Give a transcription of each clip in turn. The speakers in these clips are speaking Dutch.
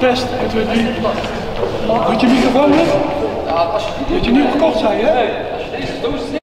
Test 1, 2, 3. Had je microfoon met? Nou, als je had je nieuw gekocht, zei je? Nee, als je deze doos zit.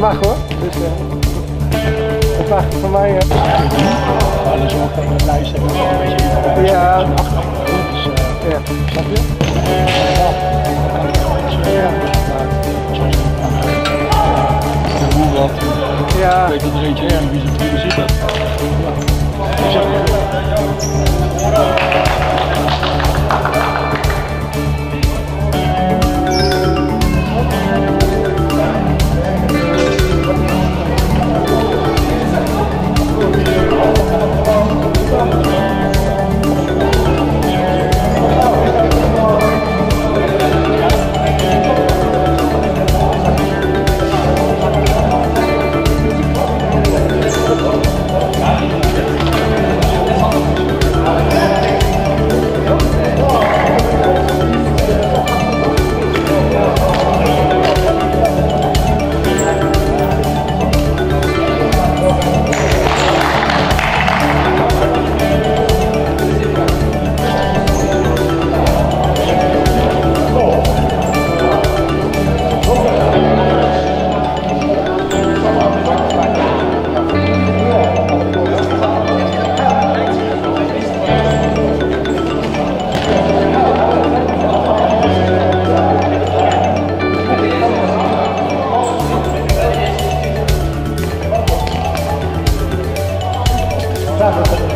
Mag hoor, dus dat mag van mij. Alles ook tegen het luisteren, een beetje in de achtergrond. Dus snap je? Ja, ik weet dat er eentje en wie ze er zitten. Gracias.